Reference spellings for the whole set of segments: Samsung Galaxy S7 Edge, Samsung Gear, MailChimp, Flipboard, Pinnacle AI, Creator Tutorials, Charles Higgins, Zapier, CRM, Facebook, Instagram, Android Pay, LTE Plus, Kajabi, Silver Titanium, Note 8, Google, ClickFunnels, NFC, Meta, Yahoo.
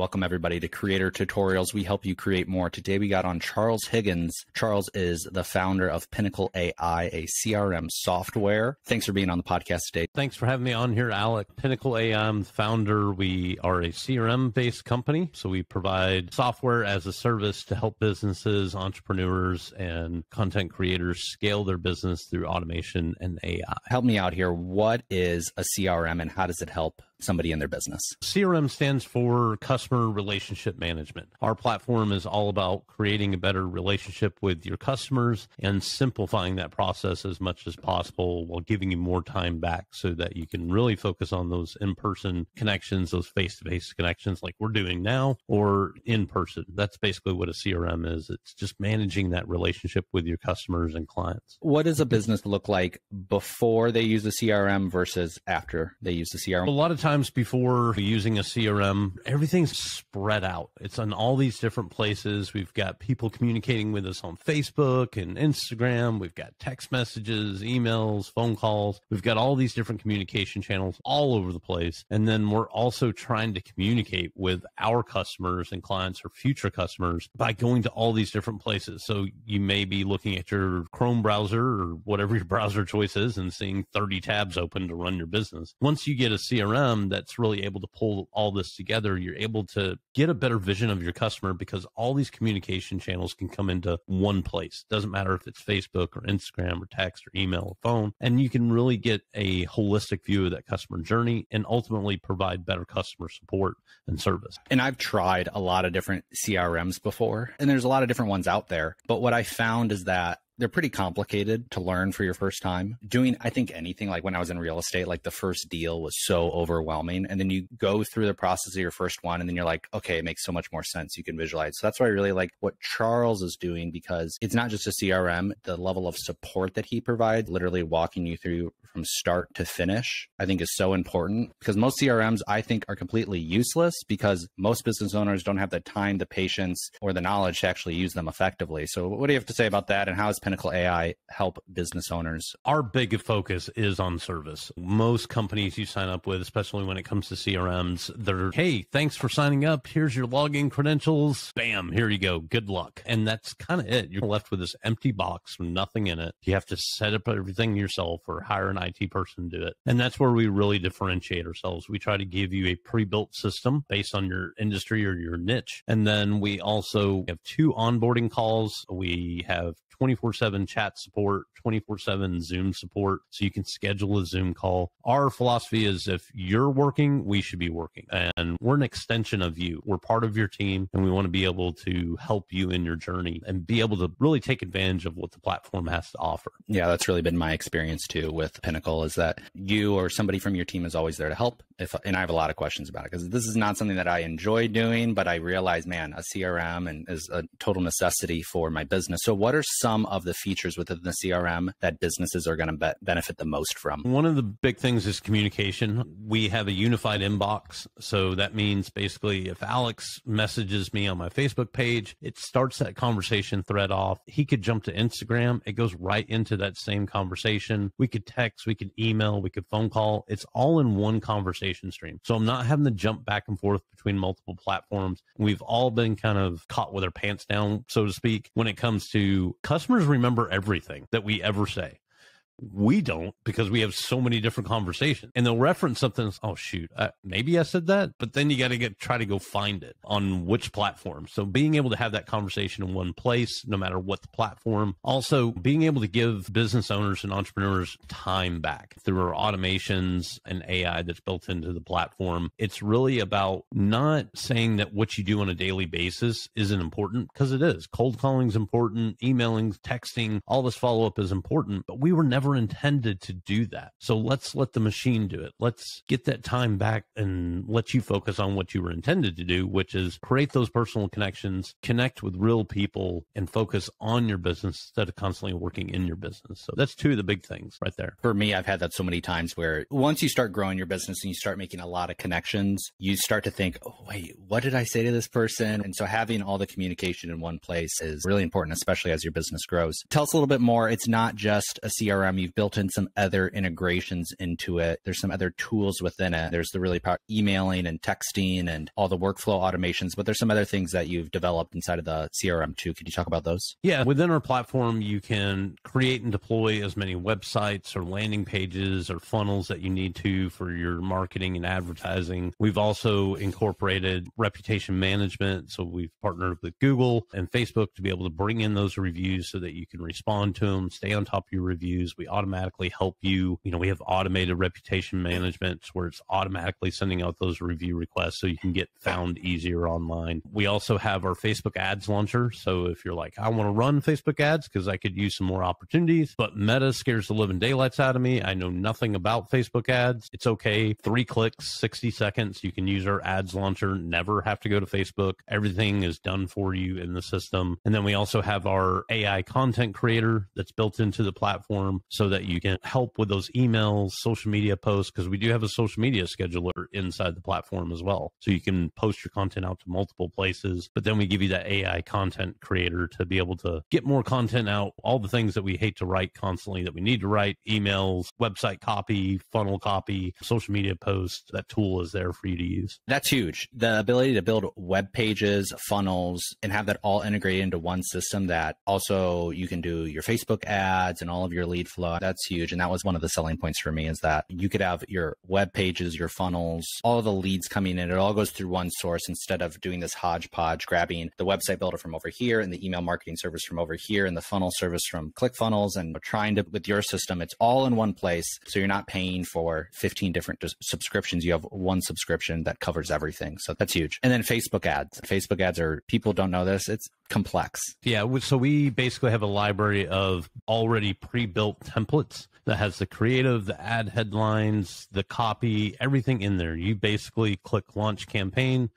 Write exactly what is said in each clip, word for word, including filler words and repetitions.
Welcome everybody to Creator Tutorials. We help you create more. Today we got on Charles Higgins. Charles is the founder of Pinnacle A I, a C R M software. Thanks for being on the podcast today. Thanks for having me on here, Alec. Pinnacle A I, I'm the founder. We are a C R M-based company, so we provide software as a service to help businesses, entrepreneurs, and content creators scale their business through automation and A I. Help me out here. What is a C R M and how does it help somebody in their business? C R M stands for Customer Relationship Management. Our platform is all about creating a better relationship with your customers and simplifying that process as much as possible while giving you more time back so that you can really focus on those in-person connections, those face-to-face connections like we're doing now, or in person. That's basically what a C R M is. It's just managing that relationship with your customers and clients. What does a business look like before they use a C R M versus after they use the C R M? A lot of times before using a C R M, everything's spread out. It's on all these different places. We've got people communicating with us on Facebook and Instagram. We've got text messages, emails, phone calls. We've got all these different communication channels all over the place. And then we're also trying to communicate with our customers and clients or future customers by going to all these different places. So you may be looking at your Chrome browser or whatever your browser choice is and seeing thirty tabs open to run your business. Once you get a C R M, that's really able to pull all this together, you're able to get a better vision of your customer because all these communication channels can come into one place. Doesn't matter if it's Facebook or Instagram or text or email or phone, and you can really get a holistic view of that customer journey and ultimately provide better customer support and service. And I've tried a lot of different C R Ms before, and there's a lot of different ones out there. But what I found is that they're pretty complicated to learn for your first time. Doing, I think, anything, like when I was in real estate, like the first deal was so overwhelming. And then you go through the process of your first one and then you're like, okay, it makes so much more sense. You can visualize. So that's why I really like what Charles is doing, because it's not just a C R M, the level of support that he provides, literally walking you through from start to finish, I think is so important, because most C R Ms, I think, are completely useless because most business owners don't have the time, the patience, or the knowledge to actually use them effectively. So what do you have to say about that, and how is Pinnacle A I help business owners? Our big focus is on service. Most companies you sign up with, especially when it comes to C R Ms, they're, hey, thanks for signing up. Here's your login credentials. Bam, here you go. Good luck. And that's kind of it. You're left with this empty box with nothing in it. You have to set up everything yourself or hire an I T person to do it. And that's where we really differentiate ourselves. We try to give you a pre-built system based on your industry or your niche. And then we also have two onboarding calls. We have twenty-four seven chat support, twenty-four seven Zoom support, so you can schedule a Zoom call. Our philosophy is if you're working, we should be working, and we're an extension of you. We're part of your team, and we want to be able to help you in your journey and be able to really take advantage of what the platform has to offer. Yeah, that's really been my experience too with Pinnacle, is that you or somebody from your team is always there to help. If, and I have a lot of questions about it, because this is not something that I enjoy doing, but I realize, man, a C R M and is a total necessity for my business. So what are some Some of the features within the C R M that businesses are going to be benefit the most from? One of the big things is communication. We have a unified inbox. So that means basically if Alex messages me on my Facebook page, it starts that conversation thread off. He could jump to Instagram. It goes right into that same conversation. We could text, we could email, we could phone call. It's all in one conversation stream. So I'm not having to jump back and forth between multiple platforms. We've all been kind of caught with our pants down, so to speak, when it comes to customer Customers remember everything that we ever say. We don't, because we have so many different conversations, and they'll reference something. Oh, shoot, uh, maybe I said that, but then you got to get try to go find it on which platform. So being able to have that conversation in one place, no matter what the platform, also being able to give business owners and entrepreneurs time back through our automations and A I that's built into the platform. It's really about not saying that what you do on a daily basis isn't important, because it is. Cold calling is important, emailing, texting, all this follow up is important, but we were never intended to do that. So let's let the machine do it. Let's get that time back and let you focus on what you were intended to do, which is create those personal connections, connect with real people, and focus on your business instead of constantly working in your business. So that's two of the big things right there. For me, I've had that so many times where once you start growing your business and you start making a lot of connections, you start to think, oh, wait, what did I say to this person? And so having all the communication in one place is really important, especially as your business grows. Tell us a little bit more. It's not just a C R M. C R M. You've built in some other integrations into it. There's some other tools within it. There's the really powerful emailing and texting and all the workflow automations, but there's some other things that you've developed inside of the C R M too. Could you talk about those? Yeah. Within our platform, you can create and deploy as many websites or landing pages or funnels that you need to for your marketing and advertising. We've also incorporated reputation management. So we've partnered with Google and Facebook to be able to bring in those reviews so that you can respond to them, stay on top of your reviews. We automatically help you. You know, we have automated reputation management where it's automatically sending out those review requests so you can get found easier online. We also have our Facebook ads launcher. So if you're like, I want to run Facebook ads because I could use some more opportunities, but Meta scares the living daylights out of me. I know nothing about Facebook ads. It's okay. Three clicks, sixty seconds. You can use our ads launcher, never have to go to Facebook. Everything is done for you in the system. And then we also have our A I content creator that's built into the platform so that you can help with those emails, social media posts, because we do have a social media scheduler inside the platform as well. So you can post your content out to multiple places, but then we give you that A I content creator to be able to get more content out, all the things that we hate to write constantly that we need to write, emails, website copy, funnel copy, social media posts. That tool is there for you to use. That's huge. The ability to build web pages, funnels, and have that all integrated into one system that also you can do your Facebook ads and all of your lead flow. That's huge. And that was one of the selling points for me is that you could have your web pages, your funnels, all of the leads coming in. It all goes through one source instead of doing this hodgepodge, grabbing the website builder from over here and the email marketing service from over here and the funnel service from ClickFunnels and trying to, with your system, it's all in one place. So you're not paying for fifteen different subscriptions. You have one subscription that covers everything. So that's huge. And then Facebook ads. Facebook ads are, people don't know this, it's complex. Yeah. So we basically have a library of already pre-built templates that has the creative, the ad headlines, the copy, everything in there. You basically click launch campaign,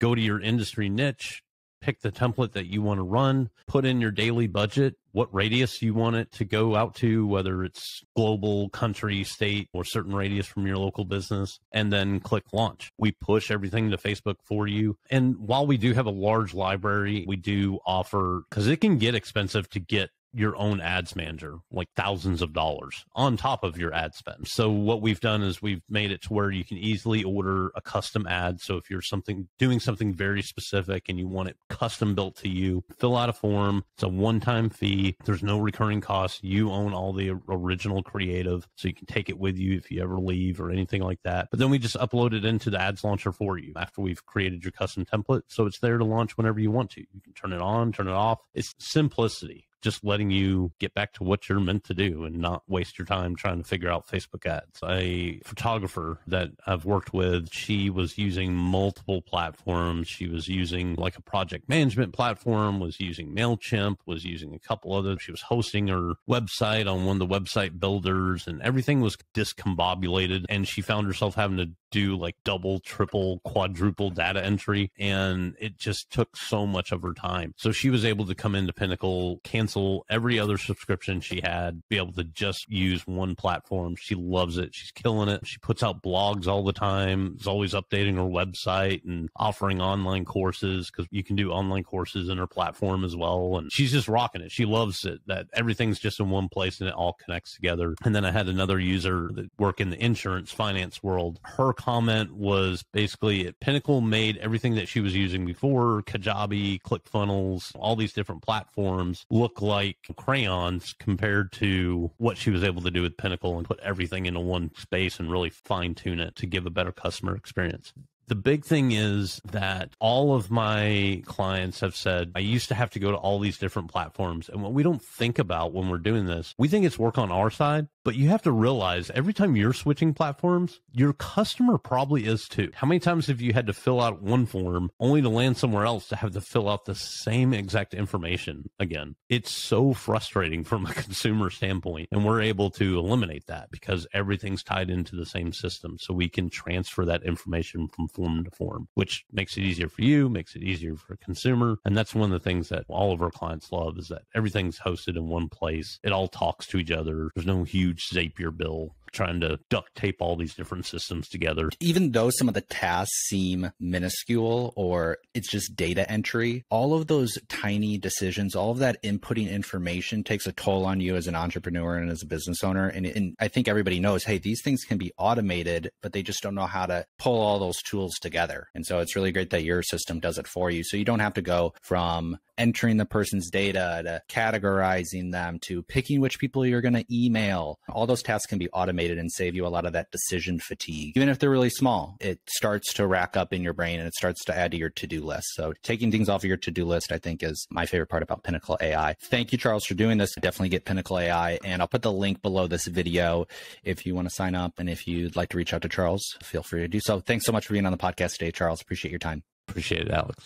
go to your industry niche, pick the template that you want to run, put in your daily budget, what radius you want it to go out to, whether it's global, country, state, or certain radius from your local business, and then click launch. We push everything to Facebook for you. And while we do have a large library, we do offer, because it can get expensive to get your own ads manager, like thousands of dollars on top of your ad spend. So what we've done is we've made it to where you can easily order a custom ad. So if you're something doing something very specific and you want it custom built to you, fill out a form. It's a one-time fee. There's no recurring costs. You own all the original creative. So you can take it with you if you ever leave or anything like that. But then we just upload it into the ads launcher for you after we've created your custom template. So it's there to launch whenever you want to. You can turn it on, turn it off. It's simplicity. Just letting you get back to what you're meant to do and not waste your time trying to figure out Facebook ads. A photographer that I've worked with, she was using multiple platforms. She was using like a project management platform, was using MailChimp, was using a couple others. She was hosting her website on one of the website builders and everything was discombobulated. And she found herself having to do like double, triple, quadruple data entry. And it just took so much of her time. So she was able to come into Pinnacle, cancel every other subscription she had, be able to just use one platform. She loves it. She's killing it. She puts out blogs all the time. Is always updating her website and offering online courses because you can do online courses in her platform as well. And she's just rocking it. She loves it that everything's just in one place and it all connects together. And then I had another user that worked in the insurance finance world. Her comment was basically at Pinnacle made everything that she was using before, Kajabi, ClickFunnels, all these different platforms look like crayons compared to what she was able to do with Pinnacle and put everything into one space and really fine tune it to give a better customer experience. The big thing is that all of my clients have said, I used to have to go to all these different platforms. And what we don't think about when we're doing this, we think it's work on our side, but you have to realize every time you're switching platforms, your customer probably is too. How many times have you had to fill out one form only to land somewhere else to have to fill out the same exact information again? It's so frustrating from a consumer standpoint. And we're able to eliminate that because everything's tied into the same system. So we can transfer that information from form to form, which makes it easier for you, makes it easier for a consumer. And that's one of the things that all of our clients love is that everything's hosted in one place. It all talks to each other. There's no huge Zapier bill trying to duct tape all these different systems together. Even though some of the tasks seem minuscule or it's just data entry, all of those tiny decisions, all of that inputting information takes a toll on you as an entrepreneur and as a business owner. And, and I think everybody knows, hey, these things can be automated, but they just don't know how to pull all those tools together. And so it's really great that your system does it for you. So you don't have to go from entering the person's data to categorizing them to picking which people you're going to email. All those tasks can be automated and save you a lot of that decision fatigue. Even if they're really small, it starts to rack up in your brain and it starts to add to your to-do list. So taking things off of your to-do list, I think, is my favorite part about Pinnacle A I. Thank you, Charles, for doing this. Definitely get Pinnacle A I. And I'll put the link below this video if you want to sign up. And if you'd like to reach out to Charles, feel free to do so. Thanks so much for being on the podcast today, Charles. Appreciate your time. Appreciate it, Alex.